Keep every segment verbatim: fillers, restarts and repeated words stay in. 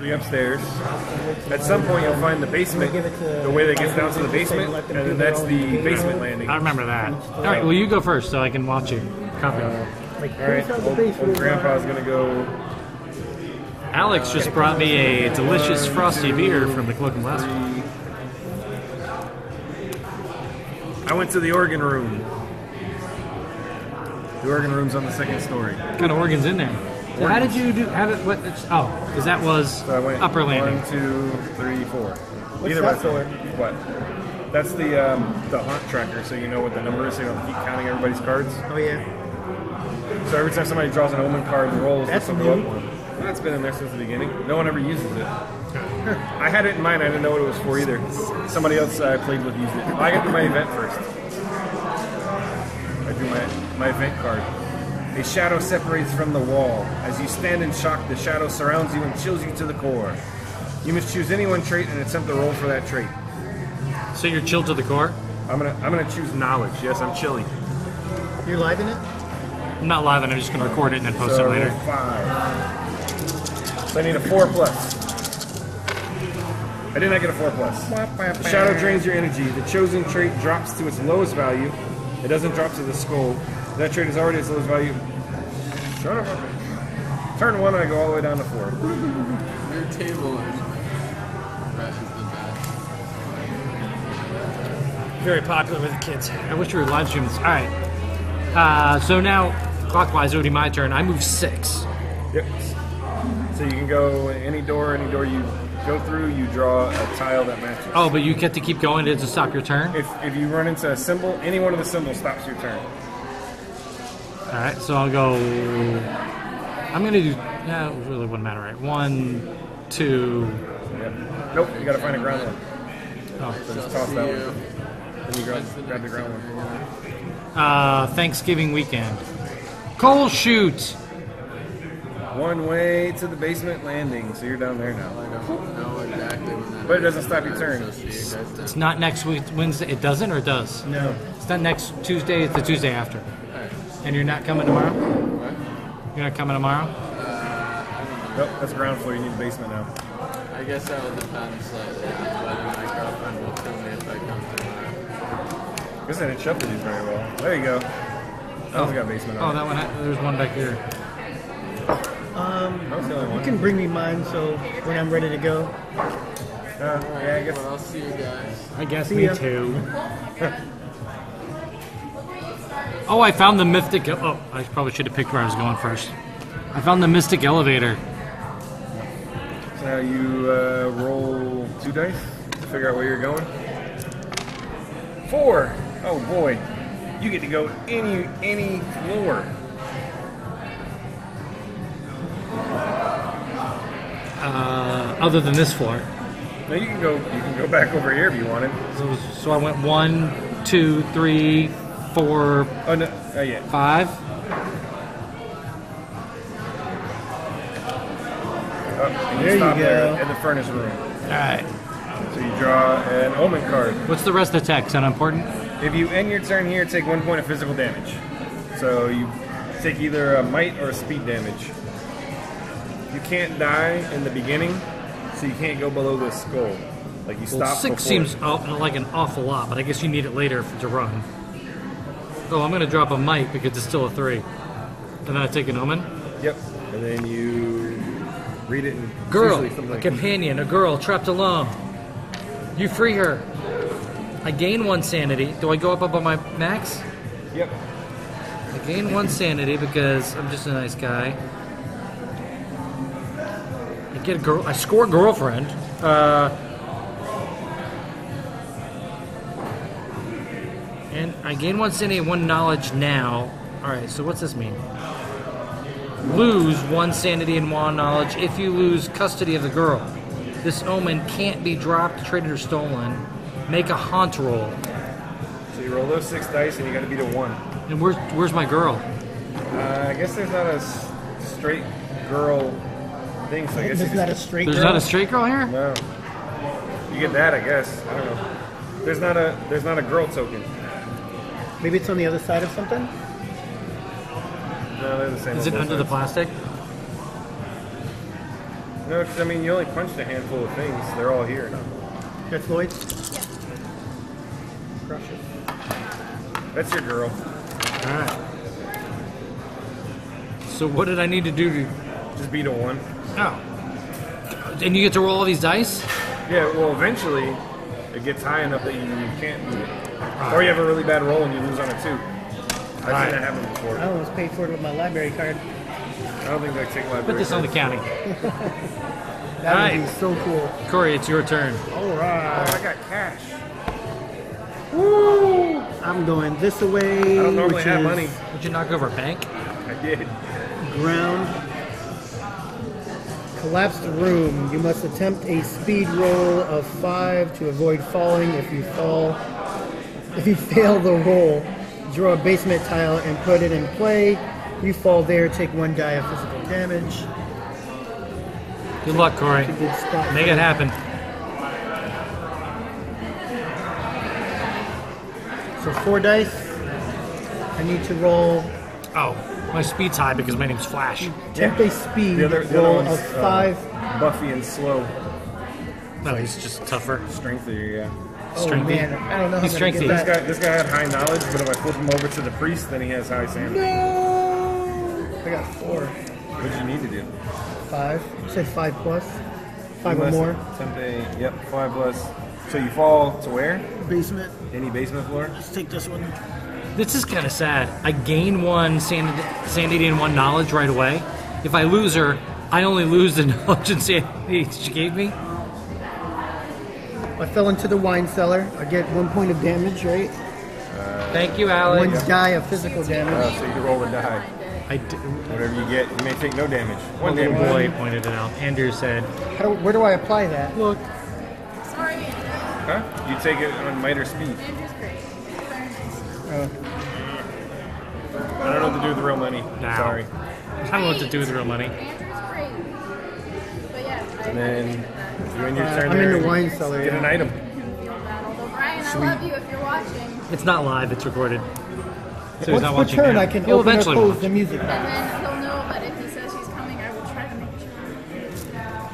The upstairs. At some point, you'll find the basement. The way that gets down to the basement, and then that's the basement landing. I remember that. All right, well, you go first so I can watch you. Copy. All right. Old, old grandpa's gonna go. Alex just brought me a delicious frosty beer from the Cloak and Blaster. I went to the organ room. The organ room's on the second story. What kind of organs in there? So how did you do? How did what? Oh, because that was so I went upper landing. One, two, three, four. What's Either that way. What? That's the um, the haunt tracker, so you know what the number is. So you don't keep counting everybody's cards. Oh yeah. So every time somebody draws an omen card and rolls, that's new. Up one. That's been in there since the beginning. No one ever uses it. I had it in mind. I didn't know what it was for either. Somebody else I played with used it. Well, I got to my event first. I drew my my event card. A shadow separates from the wall. As you stand in shock, the shadow surrounds you and chills you to the core. You must choose any one trait and attempt to roll for that trait. So you're chilled to the core? I'm gonna I'm gonna choose knowledge. Yes, I'm chilly. You're live in it? I'm not live in it, I'm just gonna record it and then post so it later. Five. So I need a four plus. I did not get a four plus. The shadow drains your energy. The chosen trait drops to its lowest value. It doesn't drop to the skull. That trait is already its lowest value. Turn one, I go all the way down to four. Your table crashes the back. Very popular with the kids. I wish we were live streaming this. All right. Uh, so now, clockwise, it would be my turn. I move six. Yep. So you can go any door, any door you go through, you draw a tile that matches. Oh, but you get to keep going to stop your turn? If, if you run into a symbol, any one of the symbols stops your turn. All right, so I'll go. I'm gonna do. Yeah, it really wouldn't matter, right? One, two. Yeah. Nope, you gotta find a ground one. Oh, so just toss that one. Then you grab, grab the ground one. Uh, Thanksgiving weekend. Coal shoot. One way to the basement landing, so you're down there now. I don't know exactly when that. But it doesn't stop your turn. It's not next week, Wednesday. It doesn't, or it does? No. It's not next Tuesday. It's the Tuesday after. And you're not coming tomorrow? What? You're not coming tomorrow? Uh, nope, that's ground floor. You need a basement now. I guess that will depend slightly on whether my girlfriend will kill me if I come tomorrow. I guess I didn't shuffle these very well. There you go. That oh. one's got basement on. Oh, that one. I, there's one back here. Um, that was the only one. You can bring me mine so when I'm ready to go. Uh, yeah, I guess. Well, I'll see you guys. I guess see me ya. too. Oh, I found the Mystic... Oh, I probably should have picked where I was going first. I found the Mystic Elevator. So now you uh, roll two dice to figure out where you're going. Four! Oh, boy. You get to go any, any floor. Uh, other than this floor. Now you can go, you can go back over here if you wanted. So, so I went one, two, three... Four, oh, no. oh, yeah. five. Oh, and there you, you go. There in the furnace room. All right. So you draw an omen card. What's the rest of the text? Unimportant? If you end your turn here, take one point of physical damage. So you take either a might or a speed damage. You can't die in the beginning, so you can't go below the skull. Like you well, stop. Six before. seems oh, like an awful lot, but I guess you need it later to run. Oh, I'm going to drop a might because it's still a three. And then I take an omen? Yep. And then you read it in... Girl, a companion, a girl, trapped alone. You free her. I gain one sanity. Do I go up above my max? Yep. I gain one sanity because I'm just a nice guy. I get a girl... I score girlfriend. Uh... And I gain one sanity and one knowledge now. Alright, so what's this mean? Lose one sanity and one knowledge if you lose custody of the girl. This omen can't be dropped, traded, or stolen. Make a haunt roll. So you roll those six dice and you gotta beat a one. And where's, where's my girl? Uh, I guess there's not a straight girl thing, so I guess there's not a straight girl. There's not a straight girl here? No. You get that, I guess. I don't know. There's not a, there's not a girl token. Maybe it's on the other side of something? No, they're the same. Is it under the plastic? No, because I mean, you only punched a handful of things. They're all here now. That's Lloyd? Yeah. Crush it. That's your girl. Alright. So what did I need to do to... Just beat a one. Oh. And you get to roll all these dice? Yeah, well, eventually, it gets high enough that you, you can't beat it. Right. Or you have a really bad roll and you lose on a two. I've seen that happen before. I almost paid for it with my library card. I don't think they take library cards. Put this on the county. That all right. Would be so cool. Cory, it's your turn. All right. Oh, I got cash. Woo! I'm going this way. I don't normally have money. Did you knock over a bank? I did. Ground. Collapsed room. You must attempt a speed roll of five to avoid falling. If you fall, if you fail the roll, draw a basement tile and put it in play. You fall there, take one die of physical damage. Good luck, Cory. Make it happen. So four dice. I need to roll. Oh, my speed's high because my name's Flash. Attempt a speed roll of five. Uh, Buffy and slow. No, he's just tougher. Strengthier, yeah. Strengthy. Oh, man. I don't know. He's strengthy. This guy, this guy had high knowledge, but if I flip him over to the priest, then he has high sanity. No! I got four. What did you need to do? Five. You said five plus. Five or more. Someday. Yep, five plus. So you fall to where? Basement. Any basement floor? Let's take this one. This is kind of sad. I gain one sanity, sanity and one knowledge right away. If I lose her, I only lose the knowledge and sanity she gave me. I fell into the wine cellar. I get one point of damage, right? Uh, Thank you, Alex. One die of physical damage. Uh, so you can roll a die. I do. Whatever you get, you may take no damage. One damage. One boy pointed it out. Andrew said, How do, where do I apply that? Look. Sorry, Andrew. Huh? You take it on might or speed. Andrew's great. Uh, I don't know what to do with the real money. No. Sorry. I don't know what to do with the real money. Andrew's great. But yeah, I and then... You and your uh, turn I'm in the wine cellar. Get an item. Brian, I love you if you're watching. It's not live, it's recorded. So he's not watching turn, now. I can he'll open eventually or close watch. The music box. And then he'll know, but if he says she's coming, I will try to make sure.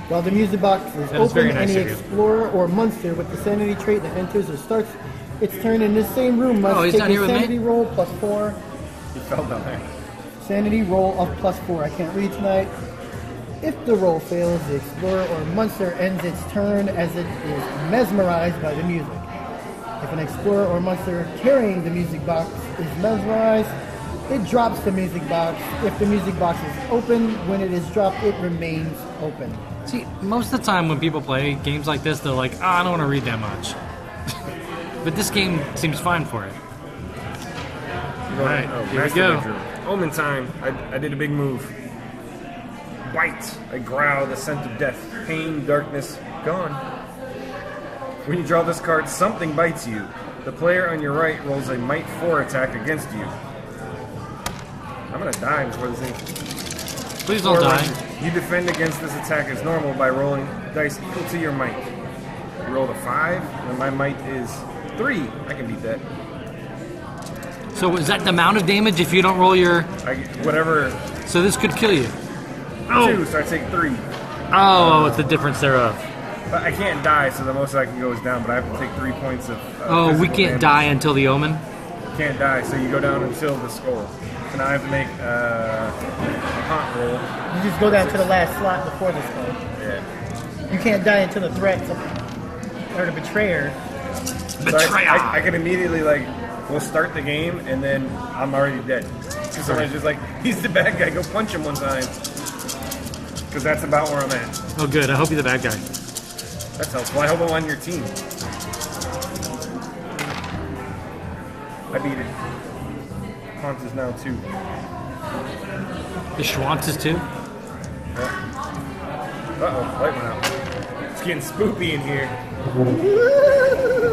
While the music box is that open, is nice any explorer or monster with the sanity trait that enters or starts its turn in this same room must oh, take a sanity roll plus four. He fell down there. Sanity roll of plus four. I can't read tonight. If the roll fails, the explorer or monster ends its turn as it is mesmerized by the music. If an explorer or monster carrying the music box is mesmerized, it drops the music box. If the music box is open, when it is dropped, it remains open. See, most of the time when people play games like this, they're like, oh, I don't want to read that much. But this game seems fine for it. All right, oh, here we go. Omen time. I, I did a big move. Bite. I growl the scent of death. Pain, darkness, gone. When you draw this card, something bites you. The player on your right rolls a might four attack against you. I'm gonna die before this thing. Please don't die. You defend against this attack as normal by rolling dice equal to your might. You rolled a five, and my might is three. I can beat that. So is that the amount of damage if you don't roll your... I, whatever. So this could kill you. Oh. Two, so I take three. Oh, it's the difference thereof. But I can't die, so the most I can go is down, but I have to take three points of uh, oh, we can't damage. Die until the omen? Can't die, so you go down until the skull. So now I have to make uh, a haunt roll. You just go down Six. to the last slot before the skull. Yeah. You can't die until the threat to, or the betrayer. Betrayer! So I, I, I can immediately, like, we'll start the game, and then I'm already dead. So someone's just like, he's the bad guy, go punch him one time. Because that's about where I'm at. Oh, good. I hope you're the bad guy. That's helpful. I hope I'm on your team. I beat it. Haunt is now two. The Schwantz is two? Yeah. Uh-oh. Light went out. It's getting spoopy in here. I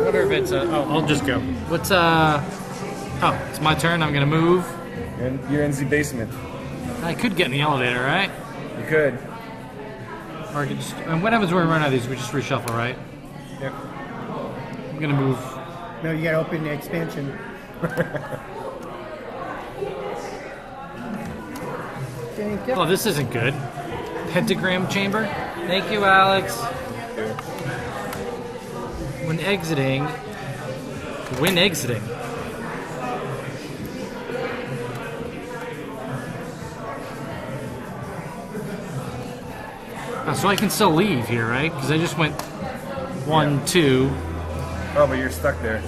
wonder if it's... Uh, oh, I'll just go. What's, uh... Oh, it's my turn. I'm going to move. You're in, you're in the basement. I could get in the elevator, right? You could. Just, and what happens when we run out of these? We just reshuffle, right? Yep. I'm gonna move. No, you gotta open the expansion. Oh, this isn't good. Pentagram chamber? Thank you, Alex. When exiting, when exiting. Oh, so I can still leave here, right? Because I just went one, yeah. two. Oh, but you're stuck there.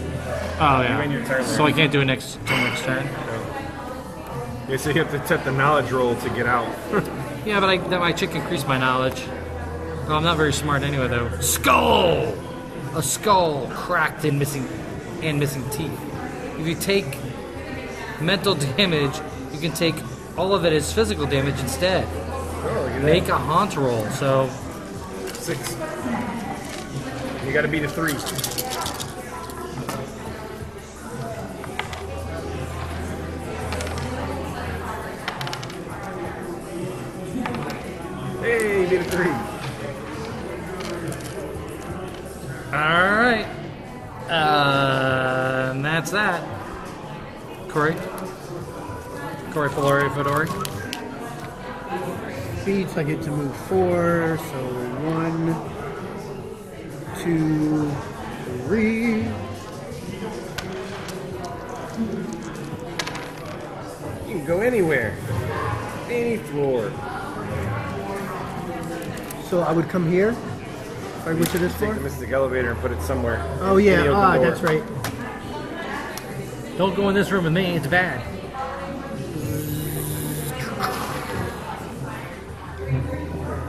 Oh, yeah. You your turn, so I can't do it next, till next turn? No. Yeah, so you have to set the knowledge roll to get out. Yeah, but I, that my chick increased my knowledge. Well, I'm not very smart anyway, though. Skull! A skull cracked and missing, and missing teeth. If you take mental damage, you can take all of it as physical damage instead. Oh, make a haunt roll, so... Six. You gotta beat a three. Hey, you beat a three. Alright. Uh, and that's that. Cory? Cory Polari Fodori? So I get to move four, so one, two, three. You can go anywhere, any floor. So I would come here? If I go to this floor? Take the Mystic Elevator and put it somewhere. Oh yeah, ah, that's right. Don't go in this room with me, it's bad.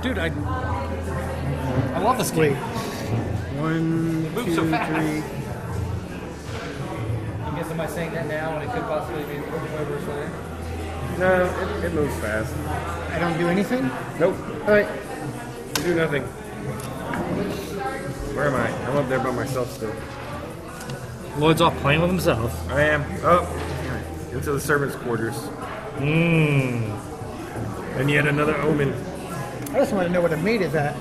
Dude, I I love this game. Wait. One, it moves two, so fast. Three. I guess am I saying that now and it could possibly be over later? No, it, it moves fast. I don't do anything? Nope. Alright. You do nothing. Where am I? I'm up there by myself still. Lloyd's off playing with himself. I am. Oh. Into the servants' quarters. Mmm. And yet another omen. I just want to know where the mate is at.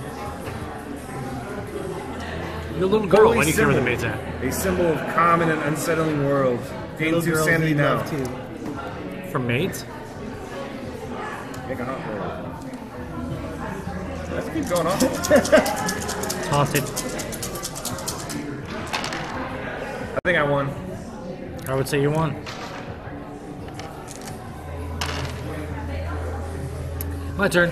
Your little girl, when you care where the mate's at. A symbol of common and unsettling world. Gain two sanity now. From mates? Make a hot roll. Let's keep going on. Toss it. I think I won. I would say you won. My turn.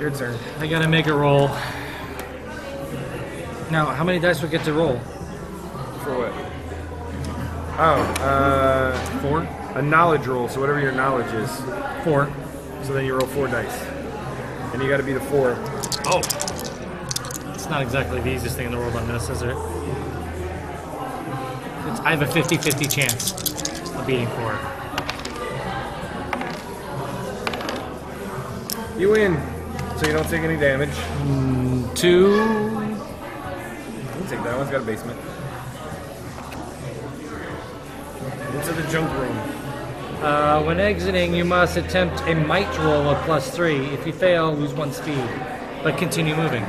Your turn. I gotta make a roll. Now, how many dice do I get to roll? For what? Oh, uh... Four? A knowledge roll, so whatever your knowledge is. Four. So then you roll four dice. And you gotta beat a four. Oh! It's not exactly the easiest thing in the world on this, is it? It's, I have a fifty fifty chance of beating four. You win! So you don't take any damage. Mm, two. I'll take that one's got a basement. Into the junk room. Uh, when exiting, you must attempt a might roll of plus three. If you fail, lose one speed, but continue moving.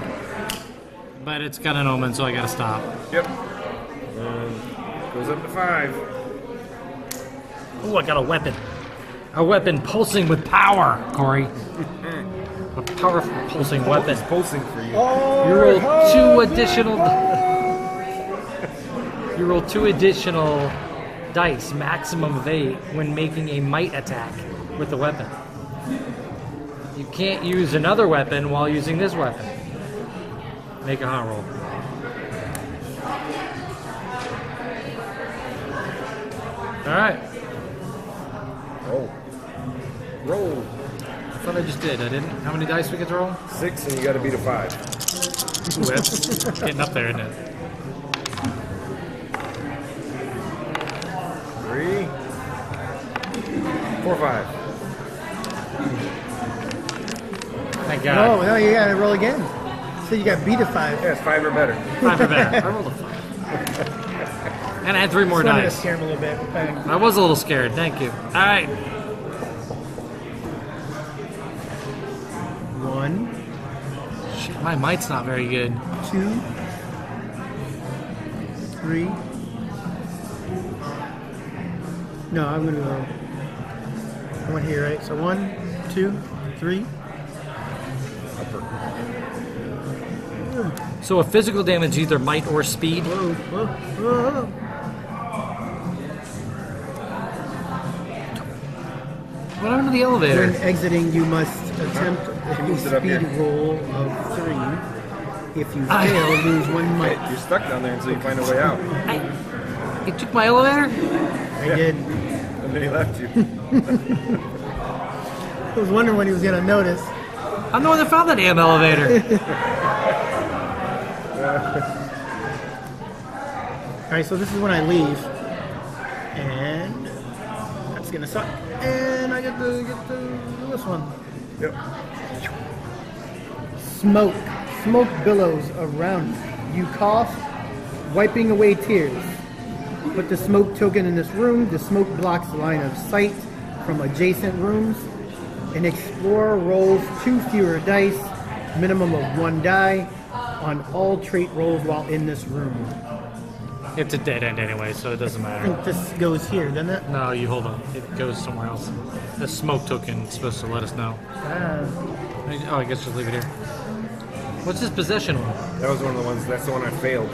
But it's got an omen, so I gotta stop. Yep. Uh, goes up to five. Ooh, I got a weapon. A weapon pulsing with power, Cory. A powerful pulsing weapon. Pulsing for you. Oh, you roll oh, two additional. Oh. You roll two additional dice, maximum of eight, when making a might attack with the weapon. You can't use another weapon while using this weapon. Make a hot roll. All right. Roll. Roll. I thought I just did. I didn't. How many dice we get to roll? Six, and you got to beat a five. Ooh, that's getting up there, isn't it? Three, four, five. Thank God. No, no, you got to roll again. So you got beat a five. Yes, five or better. Five or better. I rolled a five. And I had three more dice. Scared a little bit. I was a little scared. Thank you. All right. One. Shit, my might's not very good. Two. Three. No, I'm gonna go. I went here, right? So one, two, three. Upper. So a physical damage, either might or speed. Whoa, whoa, whoa. What happened to the elevator? When exiting, you must attempt a speed roll of three. If you I fail, lose one might. You're stuck down there until you find a way out. I, you took my elevator? I yeah. did. And then he left you. I was wondering when he was going to notice. I'm the one that found that damn elevator. All right, so this is when I leave. And that's going to suck. And I get to get to this one. Yep. Smoke. Smoke billows around you. You cough, wiping away tears. Put the smoke token in this room. The smoke blocks line of sight from adjacent rooms. An explorer rolls two fewer dice, minimum of one die, on all trait rolls while in this room. It's a dead end anyway, so it doesn't matter. I think this goes here, doesn't it? No, you hold on. It goes somewhere else. The smoke token is supposed to let us know. Ah. I, oh, I guess just leave it here. What's his possession one? That was one of the ones. That's the one I failed.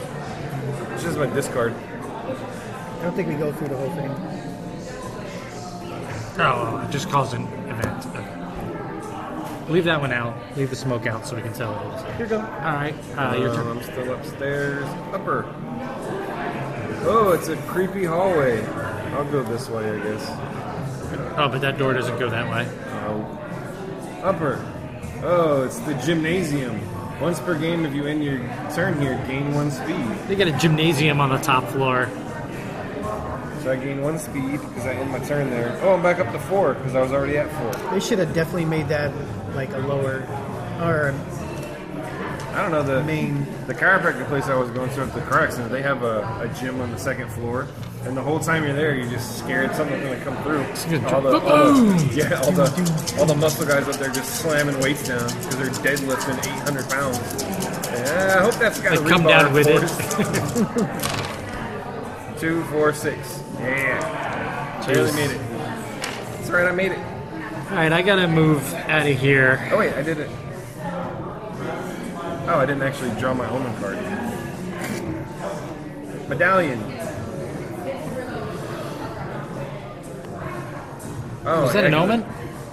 This is my discard. I don't think we go through the whole thing. Oh, it just caused an event. Okay. Leave that one out. Leave the smoke out so we can tell it is. Here you go. All right. Uh, um, your turn. I'm still upstairs. Upper. Oh, it's a creepy hallway. I'll go this way, I guess. Oh, but that door doesn't go that way. Oh. Upper. Oh, it's the gymnasium. Once per game, if you end your turn here, gain one speed. They got a gymnasium on the top floor. So I gain one speed because I end my turn there. Oh, I'm back up to four because I was already at four. They should have definitely made that like a lower, or I don't know, the main. The chiropractic place I was going to at the car accident, they have a, a gym on the second floor, and the whole time you're there, you're just scared something's going to come through. All the, all the, yeah, all the all the muscle guys up there just slamming weights down because they're deadlifting eight hundred pounds. Yeah, I hope that's got to come down with it. Two, four, six. Yeah, I really made it. That's right, I made it. All right, I gotta move out of here. Oh wait, I did it. Oh, I didn't actually draw my omen card. Medallion. Oh, was that an omen?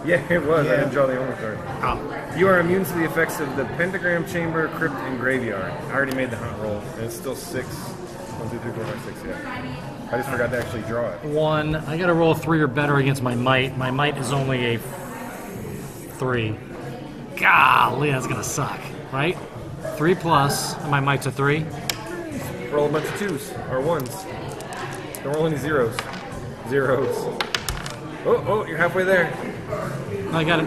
Yeah, it was. Yeah. I didn't draw the omen card. Oh. You are immune to the effects of the pentagram, chamber, crypt, and graveyard. I already made the hunt roll. And it's still six. One, two, three, four, five, six, yeah. I just forgot to actually draw it. One. I got to roll three or better against my might. My might is only a three. Golly, that's going to suck. Right? Three plus, and my might's a three. Roll a bunch of twos, or ones. Don't roll any zeros. Zeros. Oh, oh, you're halfway there. I got it.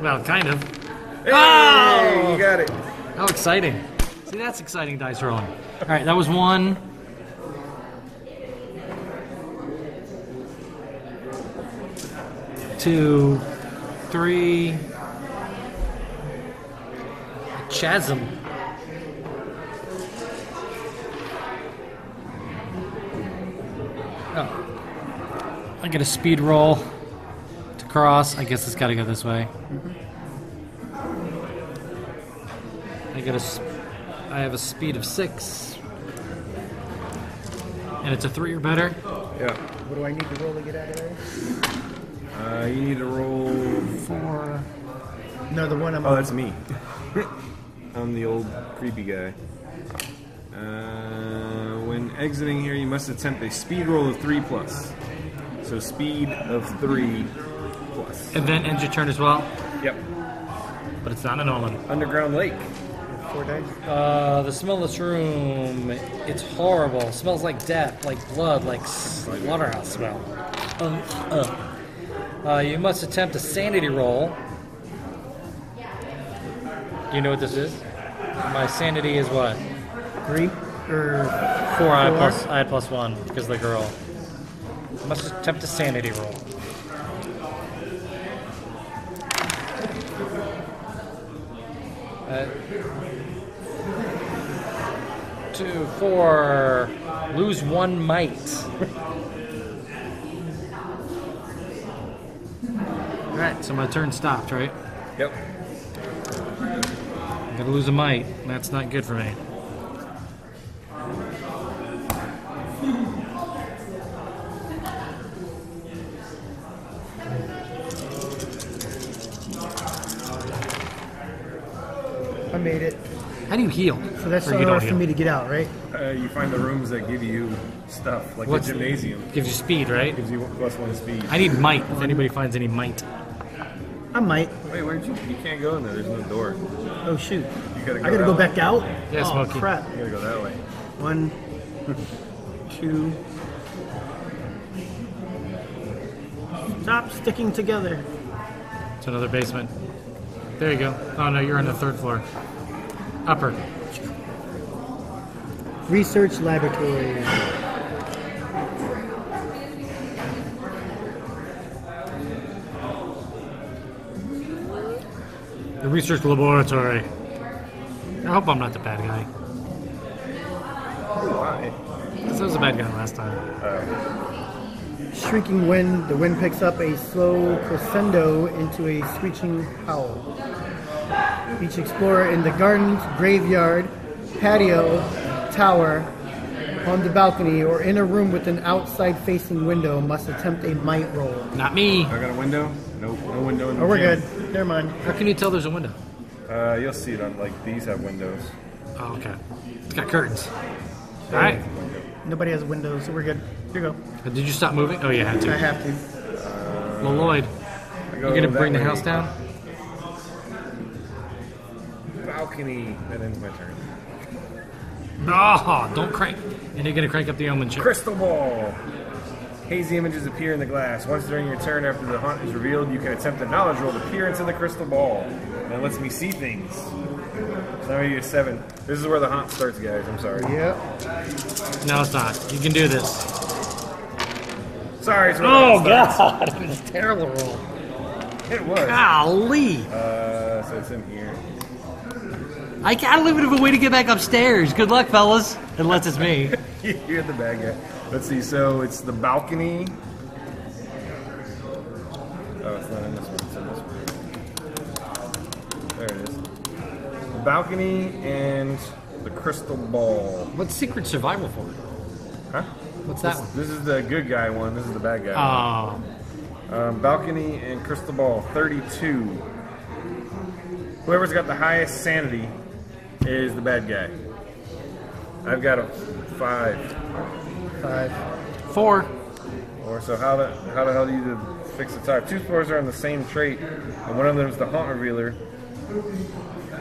Well, kind of. Hey, oh! You got it. How exciting. See, that's exciting dice rolling. All right, that was one. Two. Three. Chasm. Oh. I get a speed roll to cross. I guess it's got to go this way. Mm-hmm. I get a. I have a speed of six, and it's a three or better. Yeah. What do I need to roll to get out of there? Uh, you need to roll four. No, the one I'm. Oh, on. That's me. I'm the old creepy guy. Uh, when exiting here, you must attempt a speed roll of three plus. So speed of three plus. And then end your turn as well? Yep. But it's not an omen. Underground lake. Four days. Uh, the smell of this room, it's horrible. It smells like death, like blood, like slaughterhouse smell. Uh, uh. Uh, you must attempt a sanity roll. You know what this is? My sanity is what? Three? Or four? I had plus, I had plus one because of the girl. I must attempt a sanity roll. Uh, two, four. Lose one might. All right, so my turn stopped, right? Yep. Gonna lose a mite, and that's not good for me. I made it. How do you heal? So that's not hard for me to get out, right? Uh, you find the rooms that give you stuff, like What's the gymnasium. It gives you speed, right? It gives you plus one speed. I need mite, if anybody finds any mite. I might. Wait, where'd you? You can't go in there. There's no door. Oh shoot! You gotta go I gotta go back way. out. Yeah, oh Smokey. crap! You gotta go that way. One, two. Stop sticking together. It's another basement. There you go. Oh no, you're on the third floor. Upper. Research laboratory. The research laboratory. I hope I'm not the bad guy. Why? Because I was a bad guy last time. Uh, Shrieking wind. The wind picks up a slow crescendo into a screeching howl. Each explorer in the gardens, graveyard, patio, tower, on the balcony, or in a room with an outside-facing window must attempt a might roll. Not me. I got a window. Nope, no window in the Oh, we're gym. good. Never mind. How can you tell there's a window? Uh, you'll see it on, like, these have windows. Oh, okay. It's got curtains. All right. Nobody has windows, so we're good. Here you go. Uh, did you stop moving? Oh, you had to. I have to. Uh, well, Lloyd, you going to bring the house down? Balcony. That ends my turn. No, don't crank. And you're going to crank up the omen chip. Crystal ball. Hazy images appear in the glass. Once during your turn after the haunt is revealed, you can attempt a knowledge roll to peer into the crystal ball. And it lets me see things. So now you get seven. This is where the haunt starts, guys. I'm sorry. Yep. No, it's not. You can do this. Sorry. It's oh, God. It was a terrible roll. It was. Golly. Uh, so it's in here. I can't live it a way to get back upstairs. Good luck, fellas. Unless it's me. You're the bad guy. Let's see, so it's the balcony. Oh, it's not in this one, it's in this one. There it is. The balcony and the crystal ball. What's Secret Survival for? Huh? What's that this, one? This is the good guy one, this is the bad guy oh. one. Um, balcony and crystal ball, thirty-two. Whoever's got the highest sanity is the bad guy. I've got a five. Five. Four. Or so how the, how the hell do you fix the tire? Two floors are on the same trait, and one of them is the haunt revealer.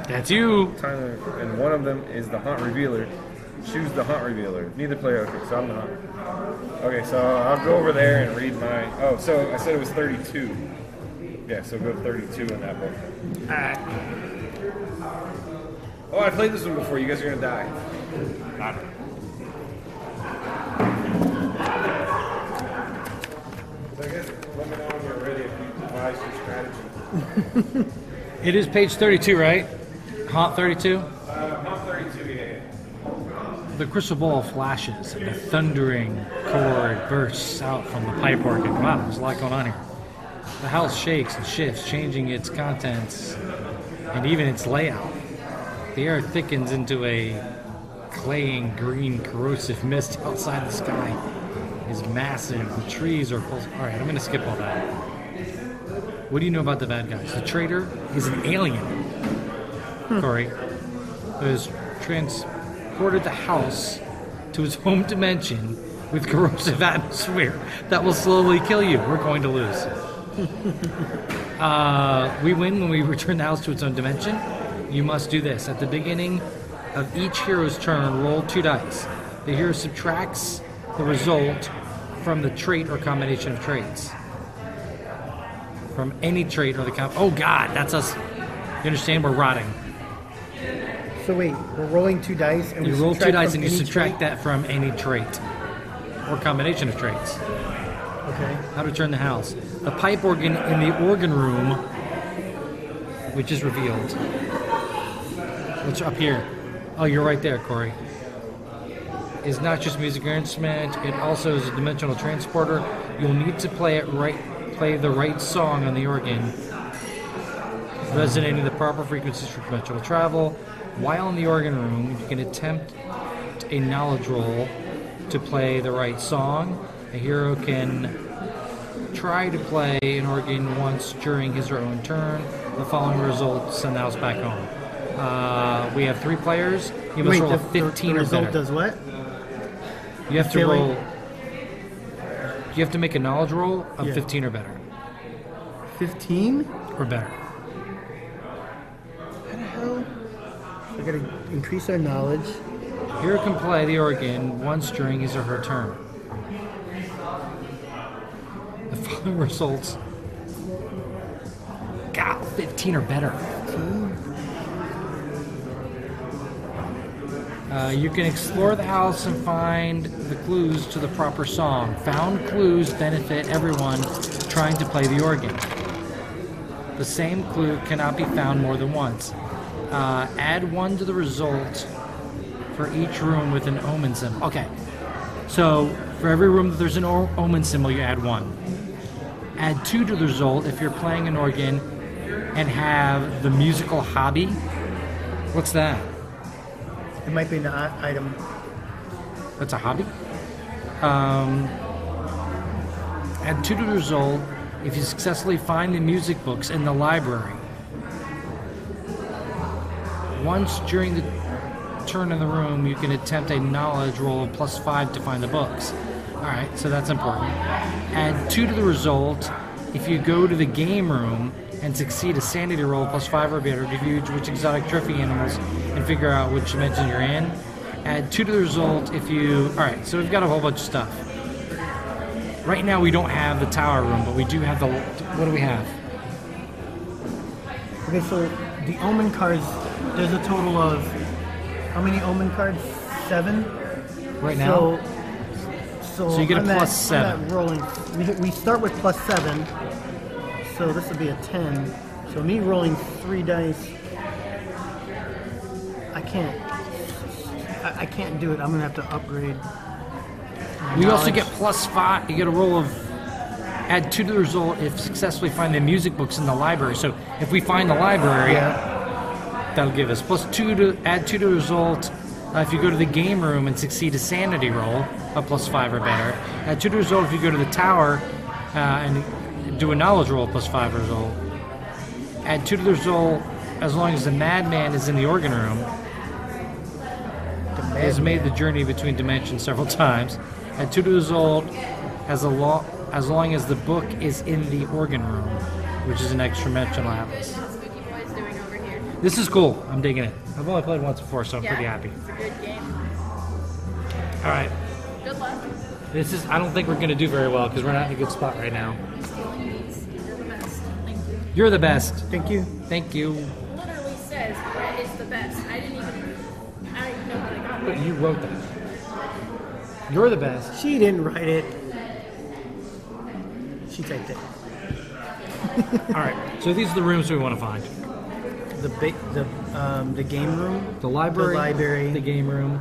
That's you. And one of them is the haunt revealer. Choose the haunt revealer. Neither player. Okay, so I'm the haunt. Okay, so I'll go over there and read my... Oh, so I said it was thirty-two. Yeah, so go thirty-two in that book. All right. Oh, I played this one before. You guys are going to die. Not really. Let me know when you're ready if you devise your strategy. It is page thirty-two, right? Haunt thirty-two? Uh, Haunt thirty-two, yeah. The crystal ball flashes and a thundering chord bursts out from the pipe organ. Wow, there's a lot going on here. The house shakes and shifts, changing its contents and even its layout. The air thickens into a claying green corrosive mist outside the sky. Is massive. The trees are pulsing. All right, I'm going to skip all that. What do you know about the bad guys? The traitor is an alien, hmm. Cory, who has transported the house to his home dimension with corrosive atmosphere that will slowly kill you. We're going to lose. uh, we win when we return the house to its own dimension. You must do this. At the beginning of each hero's turn, roll two dice. The hero subtracts the result from the trait or combination of traits. From any trait or the com- Oh God, that's us. You understand? We're rotting. So wait, we're rolling two dice and you we roll two dice and you subtract trait? that from any trait or combination of traits. Okay. How to turn the house? The pipe organ in the organ room, which is revealed. What's up here? Oh, you're right there, Cory. Is not just music or instrument, it also is a dimensional transporter. You'll need to play it right play the right song on the organ. resonating the proper frequencies for conventional travel. While in the organ room, you can attempt a knowledge roll to play the right song. A hero can try to play an organ once during his or her own turn. The following result send the house back home. Uh, we have three players. You must Wait, roll the, a fifteen the, the or better. Result does what? You have to roll. You have to make a knowledge roll of yeah. fifteen or better. Fifteen or better. How the hell? I gotta increase our knowledge. Hero can play the organ once during his or her turn. The following results. God, fifteen or better. Uh, you can explore the house and find the clues to the proper song. Found clues benefit everyone trying to play the organ. The same clue cannot be found more than once. Uh, add one to the result for each room with an omen symbol. Okay. So for every room that there's an omen symbol, you add one. Add two to the result if you're playing an organ and have the musical hobby. What's that? It might be an item. That's a hobby? Um, add two to the result if you successfully find the music books in the library. Once during the turn in the room, you can attempt a knowledge roll of plus five to find the books. Alright, so that's important. Add two to the result if you go to the game room and succeed a sanity roll plus five or better to view which exotic trophy animals and figure out which dimension you're in. Add two to the result if you... Alright, so we've got a whole bunch of stuff. Right now we don't have the tower room, but we do have the... What do we have? Okay, so the omen cards, there's a total of... How many omen cards? Seven? Right now? So, So, so you get a plus at, seven. Rolling, we, we start with plus seven, so this would be a ten. So me rolling three dice, I can't. I, I can't do it. I'm gonna have to upgrade. We knowledge. Also get plus five. You get a roll of add two to the result if successfully find the music books in the library. So if we find the library, yeah. that'll give us plus two to add two to the result. Uh, if you go to the game room and succeed a sanity roll, a plus five or better. At two to result, if you go to the tower uh, and do a knowledge roll, plus five or result. At two to the result, as long as the madman is in the organ room, the has made the journey between dimensions several times. At two to the result, as, a lo as long as the book is in the organ room, which is an extra dimensional atlas. This is cool. I'm digging it. I've only played once before, so I'm yeah, pretty happy. It's a good game. All right. Good luck. This is. I don't think we're going to do very well because we're not in a good spot right now. I'm stealing these. You're the best. Thank you. You're the best. Thank you. Thank you. It literally says Brett is the best. I didn't even. I don't even know how I got it. But you wrote that. You're the best. She didn't write it. She typed it. All right. So these are the rooms we want to find. The ba the um, the game room, the library, the, library. the game room,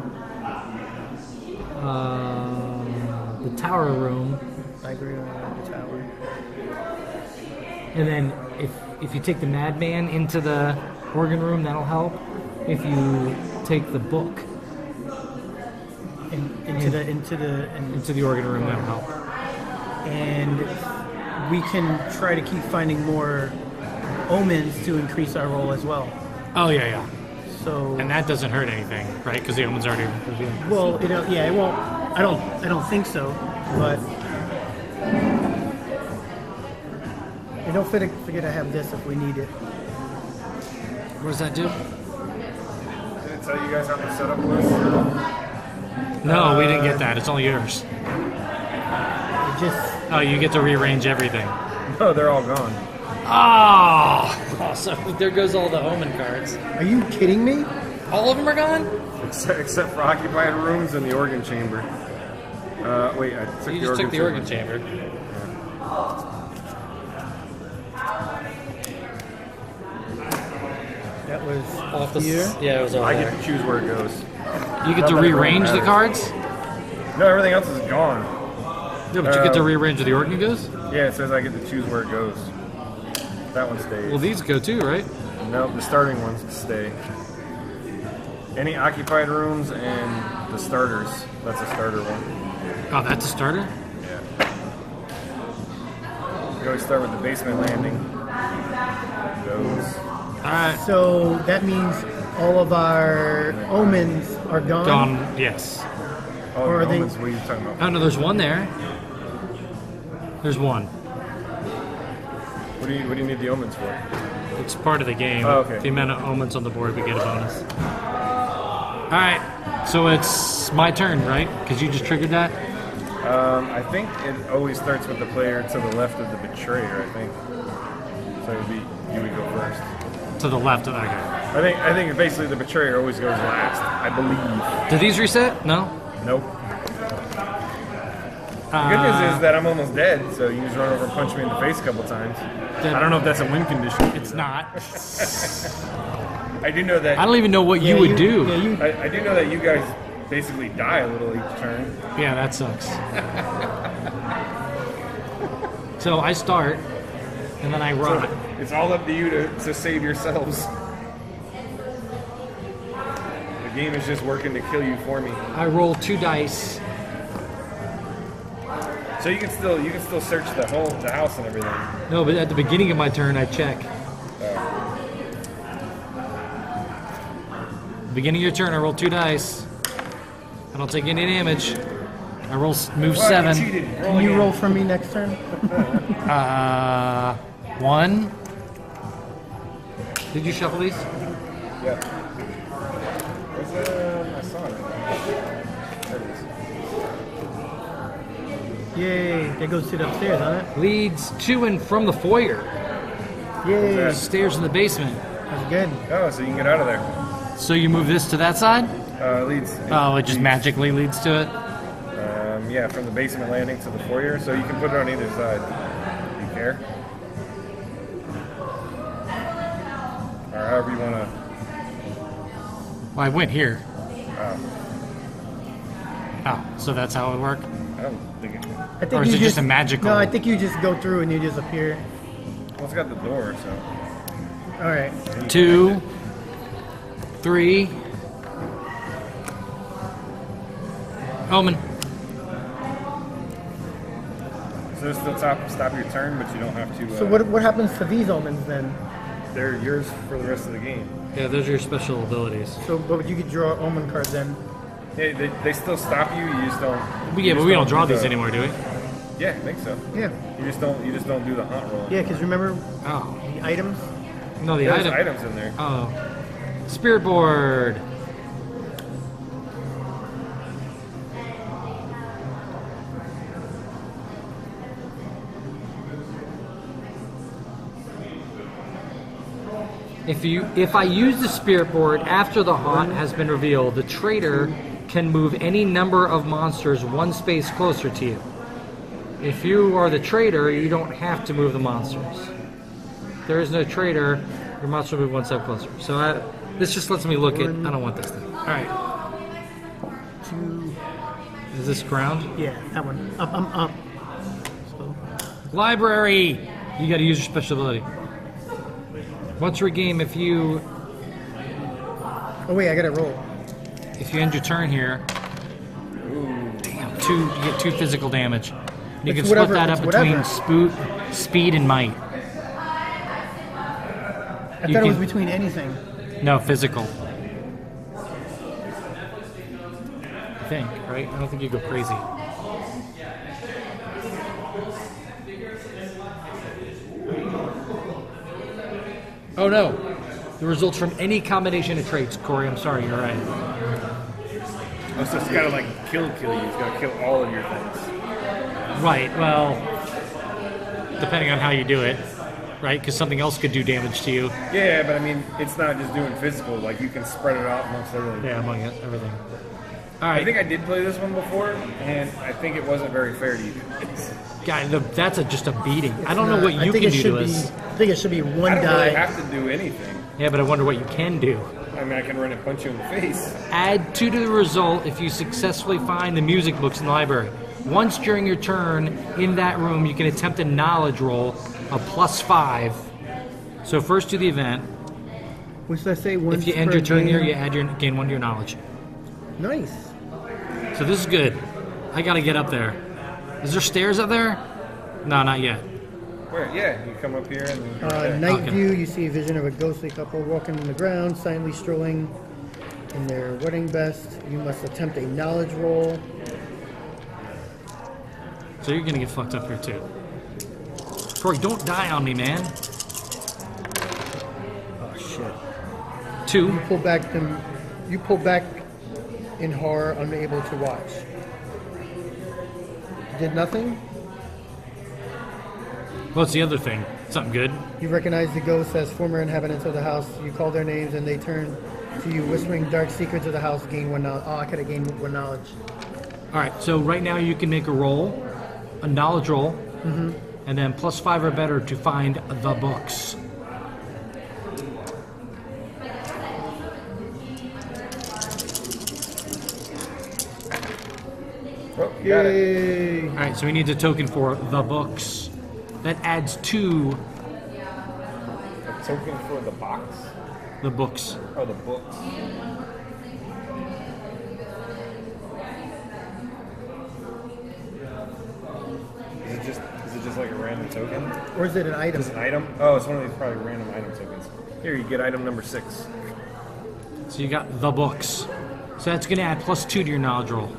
uh, the tower room, library room, the tower, and then if if you take the madman into the organ room, that'll help. If you take the book In, into in, the into the in, into the organ room, that'll help. And we can try to keep finding more omens to increase our roll as well. Oh yeah, yeah. So and that doesn't hurt anything, right? Because the omens already. Revealed. Well, you know, yeah, it won't. I don't. I don't think so. But and don't forget, I have this if we need it. What does that do? Did it tell you guys how the setup was? No, uh, we didn't get that. It's only yours. It just. Oh, you get to rearrange everything. No, they're all gone. Oh, awesome. There goes all the omen cards. Are you kidding me? All of them are gone? Except, except for occupied rooms and the organ chamber. Uh, wait, I took you the organ chamber. You just took the organ chamber. Yeah. That was off the here? Yeah, it was over I there. I get to choose where it goes. You get Not to rearrange the cards? No, everything else is gone. Yeah, but um, you get to rearrange where the organ goes? Yeah, it says I get to choose where it goes. That one stays. Well, these go too, right? Nope, the starting ones stay. Any occupied rooms and the starters. That's a starter one. Oh, that's a starter? Yeah. We always start with the basement landing. Those. Alright. So that means all of our omens are gone? Gone, yes. Oh, or are the omens, they... what are you talking about? Oh, no, there's one there. There's one. What do you, what do you need the omens for? It's part of the game. Oh, okay. The amount of omens on the board, we get a bonus. Alright, so it's my turn, right? Because you just triggered that? Um, I think it always starts with the player to the left of the betrayer, I think. So it would be, you would go first. To the left of that guy. I think, I think basically the betrayer always goes last, I believe. Do these reset? No? Nope. Uh, the good news is that I'm almost dead, so you just run over and punch me in the face a couple times. I don't know if that's a win condition. It's not. I do know that. I don't even know what yeah, you would you, do. Yeah, you, I, I do know that you guys basically die a little each turn. Yeah, that sucks. So I start, and then I run. So it's all up to you to, to save yourselves. The game is just working to kill you for me. I roll two dice. So you can still you can still search the whole the house and everything. No, but at the beginning of my turn, I check. Beginning of your turn, I roll two dice. I don't take any damage. I roll move well, seven. You Can you roll for me next turn? uh, one. Did you shuffle these? Yeah. Where's the? I saw it. There it is. Yay! That goes to the upstairs, huh? Leads to and from the foyer. Yay! Stairs in the basement. That's good. Oh, so you can get out of there. So you move this to that side? Uh, it leads. It oh, it just leads. magically leads to it? Um, yeah, from the basement landing to the foyer, so you can put it on either side. Do you care? Or however you want to... Well, I went here. Oh. Oh, so that's how it worked? I don't think it... I think or is it just, just a magical... No, I think you just go through and you disappear. Well, it's got the door, so... Alright. Two... Three. Omen. So this will stop, stop your turn, but you don't have to... Uh, so what, what happens to these omens, then? They're yours for the rest of the game. Yeah, those are your special abilities. So, but you could draw omen cards, then? Yeah, they, they still stop you, you just don't... Well, yeah, but we don't, don't draw do these the, anymore, do we? Yeah, I think so. Yeah. You just don't, you just don't do the haunt roll. Yeah, because remember oh. the items? No, the items. There's item. items in there. Oh. Spirit board. If you, if I use the spirit board after the haunt has been revealed, the traitor can move any number of monsters one space closer to you. If you are the traitor, you don't have to move the monsters. If there is no traitor, your monster will move one step closer. So I. This just lets me look at... I don't want this thing. All right. Two. Is this ground? Yeah, that one. Up, um, up. So. Library! You gotta use your special ability. Once per game, if you... Oh, wait, I gotta roll. If you end your turn here... Ooh. Damn, two, you get two physical damage. You it's can whatever, split that up between spoot, speed and might. I you thought can, it was between anything. No, physical. I think, right? I don't think you go crazy. Oh no! The results from any combination of traits, Cory, I'm sorry, you're right. Oh, so it's gotta like kill kill you, it's gotta kill all of your things. Right, well, depending on how you do it. Right, because something else could do damage to you. Yeah, but I mean, it's not just doing physical. Like, you can spread it out amongst everything. Yeah, among it, everything. All right. I think I did play this one before, and I think it wasn't very fair to you. God, the, that's a, just a beating. It's I don't not, know what you can do to be, us. I think it should be one die. I don't die. Really have to do anything. Yeah, but I wonder what you can do. I mean, I can run and punch you in the face. Add two to the result if you successfully find the music books in the library. Once during your turn in that room, you can attempt a knowledge roll. A plus five. So first do the event, Which let's say once if you end your turn here, you add your gain one to your knowledge. Nice. So this is good. I gotta get up there. Is there stairs up there? No, not yet. Where? Yeah, you come up here and. Uh, night okay. view. You see a vision of a ghostly couple walking on the ground, silently strolling in their wedding best. You must attempt a knowledge roll. So you're gonna get fucked up here too. Cory, don't die on me, man. Oh shit. Two. You pull back them. You pull back in horror, unable to watch. Did nothing? What's the other thing? Something good? You recognize the ghosts as former inhabitants of the house. You call their names and they turn to you, whispering dark secrets of the house. Gain one knowledge. Oh, I could have gained one knowledge. Alright, so right now you can make a roll, a knowledge roll, mm-hmm. and then plus five or better to find the books. Oh, got it. All right, so we need the token for the books. That adds two. A token for the box? The books. Oh, the books. Is it just is it just like a random token? Or is it an item? Just an item? Oh, it's one of these probably random item tokens. Here, you get item number six. So you got the books. So that's going to add plus two to your knowledge roll.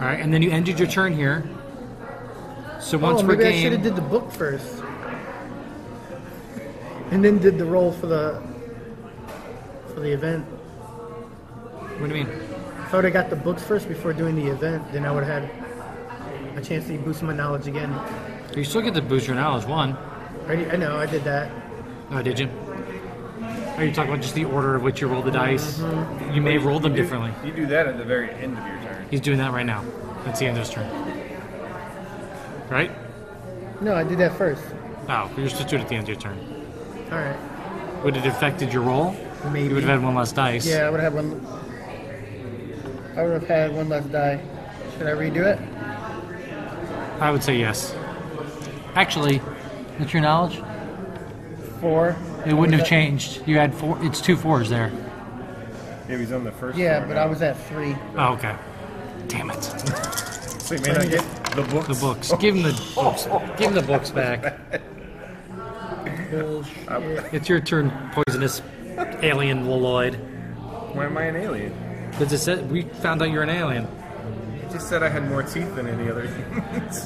All right, and then you ended your turn here. So once oh, maybe per game, I should have did the book first, and then did the roll for the for the event. What do you mean? If I would have got the books first before doing the event, then I would have had a chance to boost my knowledge again. You still get to boost your knowledge one. I know I did that. Oh, did you? Are you talking about just the order of which you roll the dice? Mm-hmm. You may have rolled them you, differently. You do that at the very end of your turn. He's doing that right now. That's the end of his turn. Right? No, I did that first. Oh, you're just doing it at the end of your turn. All right. Would it have affected your roll? Maybe. You would have had one less dice. Yeah, I would have had one. I would have had one less die. Should I redo it? I would say yes. Actually, what's your knowledge? Four. It wouldn't have that? changed. You had four. It's two fours there. Yeah, he's on the first. Yeah, but now. I was at three. Oh, okay. Damn it. So you may not get the books? The books. Oh. Give him the books. Oh, oh, oh. Give him the books back. Bullshit. It's your turn, poisonous alien Lloyd. Why am I an alien? Because it said we found out you're an alien. It just said I had more teeth than any other humans.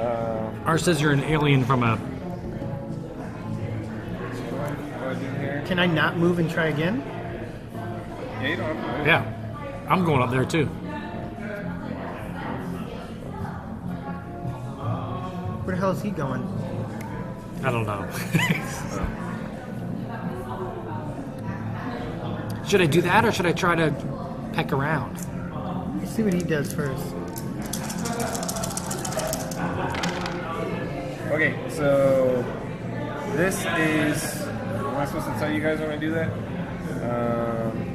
uh, Ours says you're an alien from a... Can I not move and try again? Yeah, you don't have to move. Yeah. I'm going up there too. Where the hell is he going? I don't know. Should I do that or should I try to peck around? Let's see what he does first. Okay, so this is. Am I supposed to tell you guys when I do that? Um,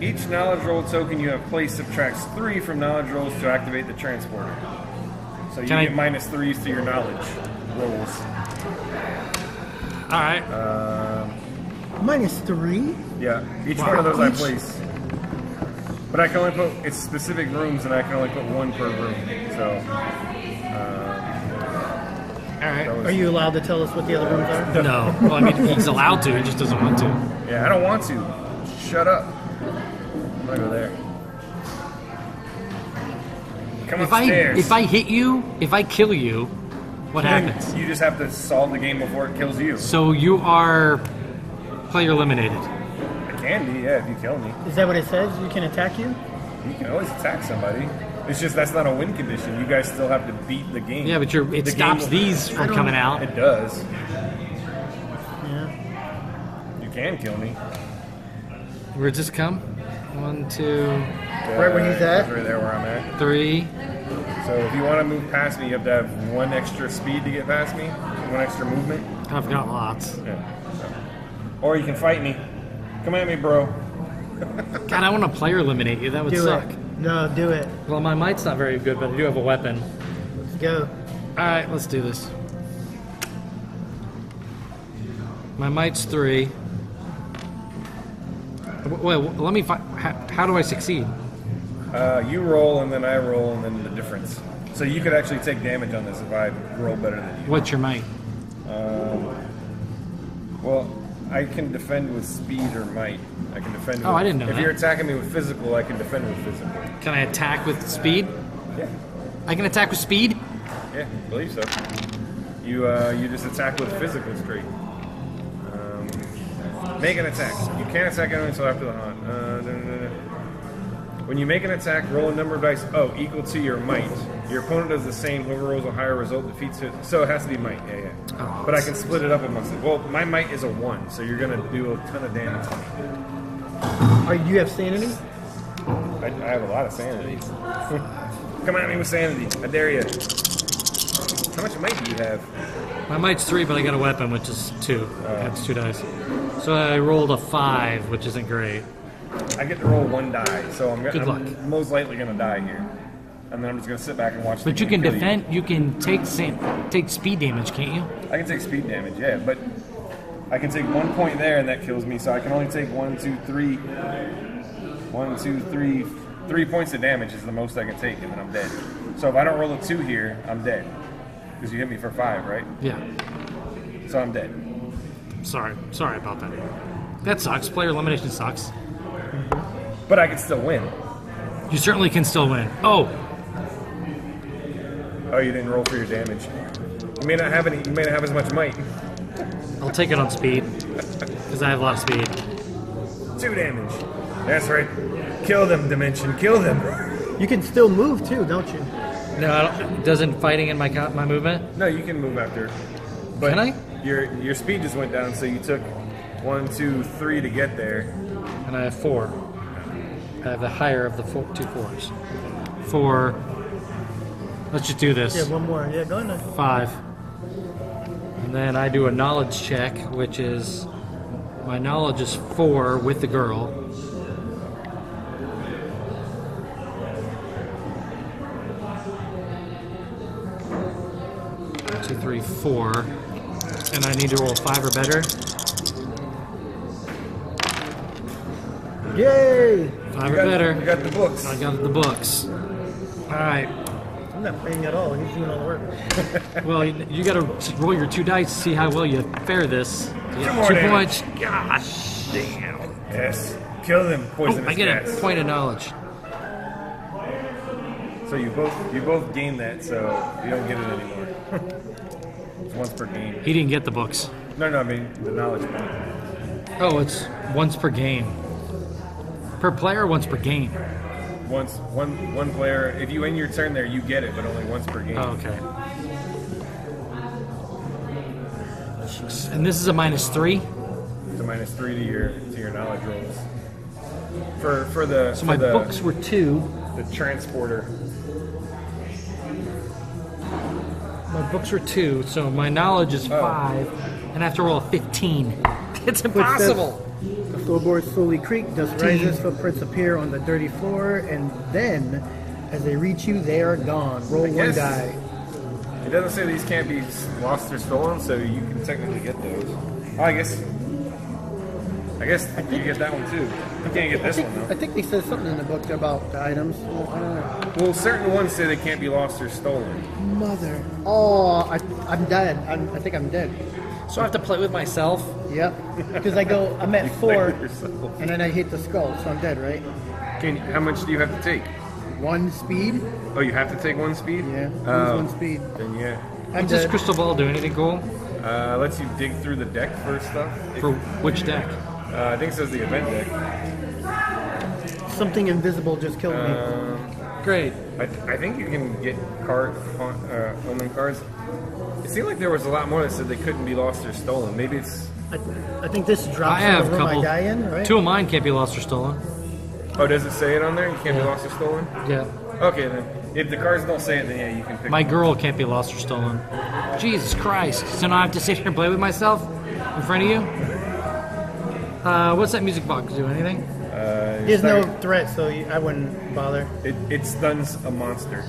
Each knowledge roll token you have placed subtracts three from knowledge rolls to activate the transporter. So you Can get I... minus threes to your knowledge rolls. All right. Uh, minus three? Yeah. Each wow. one of those each... I place. But I can only put, it's specific rooms and I can only put one per room. So. Uh, All right. Was... Are you allowed to tell us what the other rooms are? No. Well, I mean, he's allowed to, he just doesn't want to. Yeah, I don't want to. Shut up. I'm gonna go there. Come upstairs. If I, if I hit you, if I kill you, what then happens? You just have to solve the game before it kills you. So you are player eliminated. I can be, yeah, if you kill me. Is that what it says? We can attack you? You can always attack somebody. It's just that's not a win condition. You guys still have to beat the game. Yeah, but you're, it the stops these from coming out. It does. Yeah. You can kill me. Where'd this come? One, two... Uh, right where he's at? Right there where I'm at. Three. So if you want to move past me, you have to have one extra speed to get past me. One extra movement. I've got lots. Yeah. So. Or you can fight me. Come at me, bro. God, I want to player eliminate you. That would do suck. It. No, do it. Well, my might's not very good, but I do have a weapon. Let's go. All right, let's do this. My might's three. Wait, let me find. How, how do I succeed? Uh, you roll, and then I roll, and then the difference. So you could actually take damage on this if I roll better than you. What's your might? Um, well, I can defend with speed or might. I can defend. Oh, with, I didn't know if that. If you're attacking me with physical, I can defend with physical. Can I attack with speed? Yeah. I can attack with speed? Yeah, I believe so. You uh, you just attack with physical straight. Um, make an attack. You can't attack anyone until after the haunt. Uh, no, no, no. When you make an attack, roll a number of dice. Oh, equal to your might. Your opponent does the same. Whoever rolls a higher result defeats it. So it has to be might. Yeah, yeah. Oh, but I can split it up amongst it. Well, my might is a one, so you're gonna do a ton of damage. Are you have sanity? I, I have a lot of sanity. Come at me with sanity. I dare you. How much might do you have? My might's three, but I got a weapon, which is two. Uh, That's two dice. So I rolled a five, which isn't great. I get to roll one die, so I'm, Good I'm luck. most likely going to die here. And then I'm just going to sit back and watch. But the you can defend. You. you can take take speed damage, can't you? I can take speed damage, yeah. But I can take one point there, and that kills me. So I can only take one, two, three, one, two, three, three points of damage is the most I can take, and then I'm dead. So if I don't roll a two here, I'm dead. Because you hit me for five, right? Yeah. So I'm dead. Sorry, sorry about that. That sucks. Player elimination sucks. But I can still win. You certainly can still win. Oh. Oh, you didn't roll for your damage. You may not have any. You may not have as much might. I'll take it on speed, because I have a lot of speed. Two damage. That's right. Kill them, Dimension. Kill them. You can still move too, don't you? No, I don't, doesn't fighting in my my movement? No, you can move after. But can I? Your your speed just went down, so you took one, two, three to get there. And I have four. I have the higher of the four, two fours. Four. Let's just do this. Yeah, one more. Yeah, go ahead. Now. Five. And then I do a knowledge check, which is my knowledge is four with the girl. Two, three, four. And I need to roll five or better. Yay! Five you or better. I got the books. I got the books. Alright. I'm not playing at all. He's doing all the work. Well, you, you gotta roll your two dice to see how well you fare this. Yeah. Two points. Gosh damn. Yes. Kill them, poisonous oh, I get gas. a point of knowledge. So you both you both gain that, so you don't get it anymore. It's once per game. He didn't get the books. No, no, I mean the knowledge point. Oh, it's once per game. Per player, once per game. Once, one, one player. If you end your turn there, you get it, but only once per game. Oh, okay. And this is a minus three. It's a minus three to your to your knowledge rolls. For for the so for my the, books were two. The transporter. My books were two, so my knowledge is oh. five, and I have to roll a fifteen. It's impossible. The floorboards slowly creak, dust rises, footprints appear on the dirty floor, and then, as they reach you, they are gone. Roll one die. It doesn't say these can't be lost or stolen, so you can technically get those. Oh, I guess. I guess I think, you get that one too. You can't get this think, one though. I think they said something in the book about the items. Well, I don't know. Well, certain ones say they can't be lost or stolen. Mother. Oh, I, I'm dead. I'm, I think I'm dead. So I have to play with myself? Yep. Because I go, I'm at four, and then I hit the skull, so I'm dead, right? Can, how much do you have to take? One speed. Oh, you have to take one speed? Yeah, uh, one speed. Then yeah. I'm Does this crystal ball do anything cool? Uh, lets you dig through the deck for stuff. For which deck? Uh, I think it says the event deck. Something invisible just killed uh, me. Great. I, th I think you can get card, uh, omen cards. It seemed like there was a lot more that said they couldn't be lost or stolen. Maybe it's... I, th I think this drops I have a couple. I die in, right? Two of mine can't be lost or stolen. Oh, does it say it on there? You can't yeah. be lost or stolen? Yeah. Okay, then. If the cards don't say it, then yeah, you can pick My them. girl can't be lost or stolen. Jesus Christ. So now I have to sit here and play with myself in front of you? Uh, what's that music box do? Anything? Uh, There's no threat, so I wouldn't bother. It, it stuns a monster.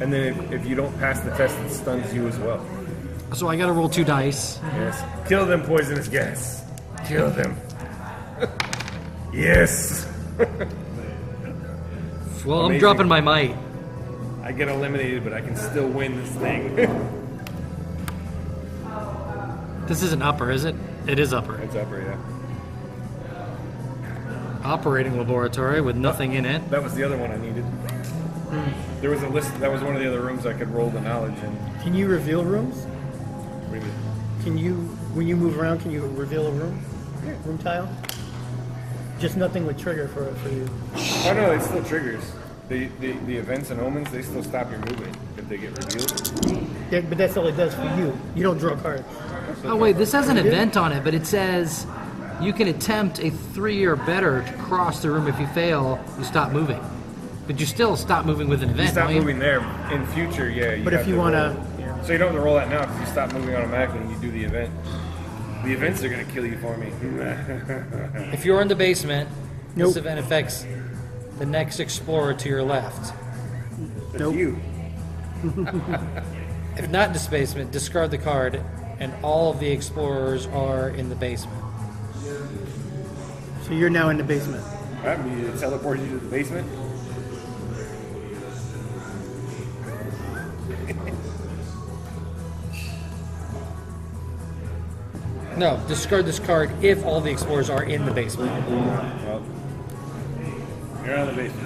And then if, if you don't pass the test, it stuns you as well. So I gotta roll two dice. Yes. Kill them, poisonous gas. Kill them. Yes. Well, amazing. I'm dropping my might. I get eliminated, but I can still win this thing. This isn't upper, is it? It is upper. It's upper, yeah. Operating laboratory with nothing in it. That was the other one I needed. Mm. There was a list. That was one of the other rooms I could roll the knowledge in. Can you reveal rooms? What do you mean? Can you, when you move around, can you reveal a room? Yeah. Room tile? Just nothing would trigger for for you. Oh no, it still triggers. The, the, the events and omens, they still stop your movement if they get revealed. Yeah, but that's all it does for you. You don't draw cards. Oh, wait, this has an event on it, but it says you can attempt a three or better to cross the room. If you fail, you stop moving. But you still stop moving with an event. You stop moving you? there. In future, yeah. You but if you want to... Yeah. So you don't have to roll that now because you stop moving automatically and you do the event. The events are going to kill you for me. If you're in the basement, nope. This event affects... the next explorer to your left. That's nope. you. If not in the basement, discard the card, and all of the explorers are in the basement. So you're now in the basement. I mean, it teleports you to the basement. No, discard this card if all the explorers are in the basement. Well,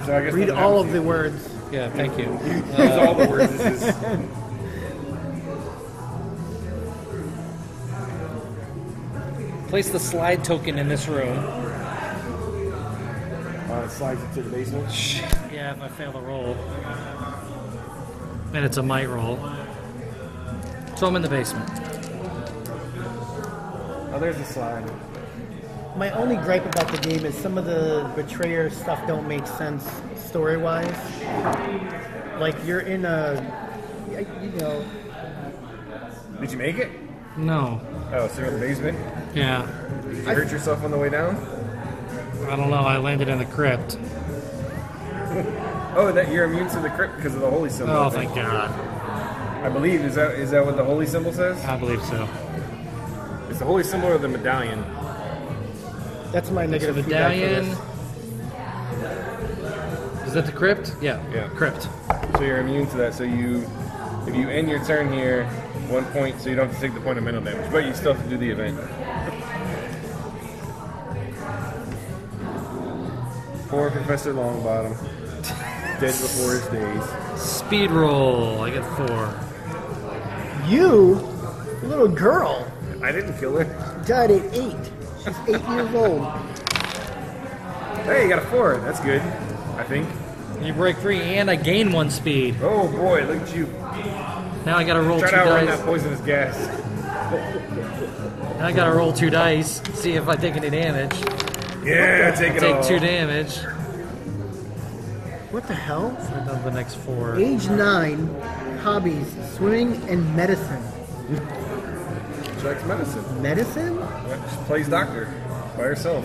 So I guess read all of the words. Yeah, thank you. Uh, all the words. This is... Place the slide token in this room. Uh, slides it to the basement. Yeah, if I fail the roll. And it's a might roll. So I'm in the basement. Oh, there's the slide. My only gripe about the game is some of the Betrayer stuff don't make sense story-wise. Like, you're in a... you know... Did you make it? No. Oh, so you're in the basement? Yeah. Did you I, hurt yourself on the way down? I don't know, I landed in the crypt. Oh, that you're immune to the crypt because of the holy symbol. Oh, thank God. I believe, is that is that what the holy symbol says? I believe so. Is the holy symbol or the medallion? That's my negative medallion. Is that the crypt? Yeah. Yeah. Crypt. So you're immune to that. So you, if you end your turn here, one point, so you don't have to take the point of mental damage, but you still have to do the event. Poor Professor Longbottom. Dead before his days. Speed roll. I get four. You? Little girl. I didn't kill her. Died at eight. She's eight years old. Hey, you got a four. That's good, I think. You break free, and I gain one speed. Oh, boy, look at you. Now I got to roll two dice. Try to outrun that poisonous gas. Now I got to roll two dice, see if I take any damage. Yeah, okay. take it all. Take two damage. What the hell? The next four. Age nine, hobbies, swimming, and medicine. Checks medicine. Medicine? She plays doctor by herself.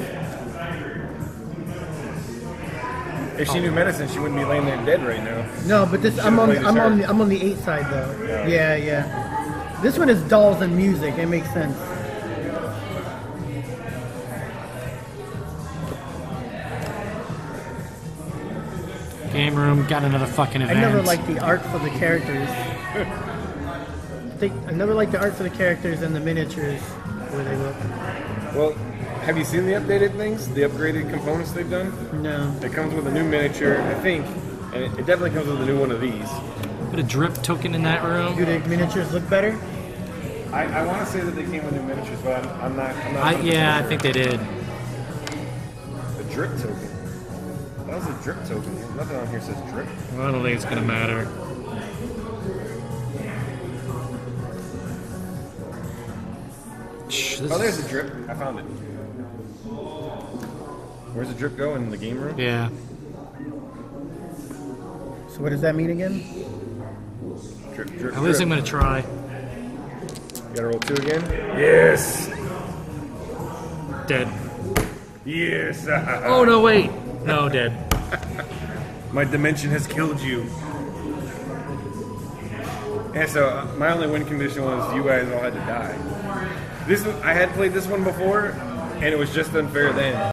If she knew medicine, she wouldn't be laying there dead right now. No, but this I'm on, I'm on I'm on the eight side though. Yeah. yeah, yeah. This one is dolls and music. It makes sense. Game room got another fucking event. I never liked the art for the characters. I never liked the art for the characters and the miniatures. Where they look. Well, have you seen the updated things? The upgraded components they've done? No. It comes with a new miniature, I think, and it, it definitely comes with a new one of these. Put a drip token in that room. Do the miniatures look better? I, I want to say that they came with new miniatures, but I'm, I'm not. I'm not I, yeah, sure. I think they did. A drip token. That was a drip token. There's nothing on here says drip. Well, I don't think it's gonna matter. This oh, there's a drip. I found it. Where's the drip go? In the game room? Yeah. So what does that mean again? Drip, drip, At least drip. I'm going to try. You got to roll two again? Yes! Dead. Yes! Oh, no, wait. No, dead. My dimension has killed you. And so my only win condition was you guys all had to die. This I had played this one before, and it was just unfair then.